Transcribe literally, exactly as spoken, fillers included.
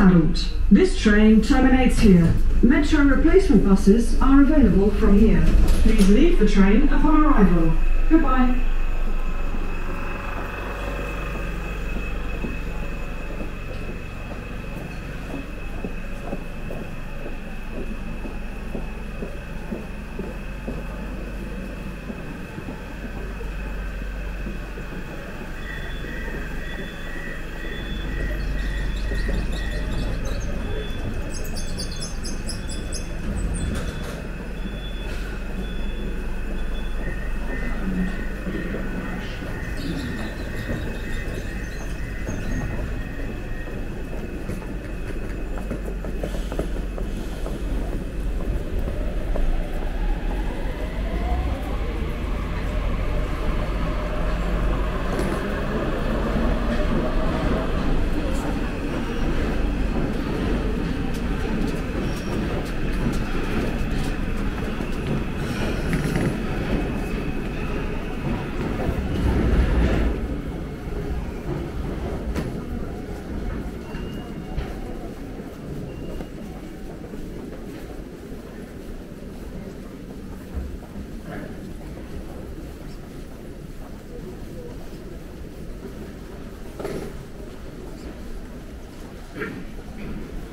Sarund. This train terminates here. Metro replacement buses are available from here. Please leave the train upon arrival. Goodbye. Thank you.